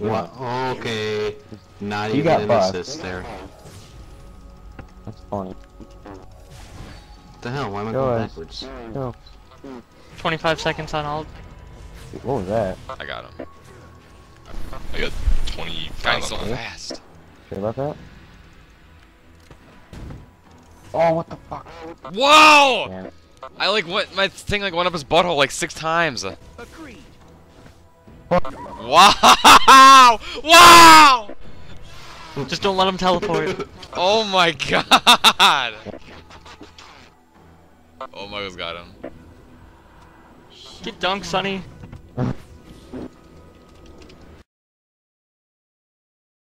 What? Okay. Not he even an assist there. That's funny. What the hell? Why am I going backwards? Go. 25 seconds on ult. What was that? I got him. I got 25 so fast. Sure about that? Oh, what the fuck? Whoa! Damn. I like went, my thing like went up his butthole like 6 times. Agreed. Wow! Wow! Just don't let him teleport. Oh my god! Oh, Michael's got him. Get dunked, Sonny.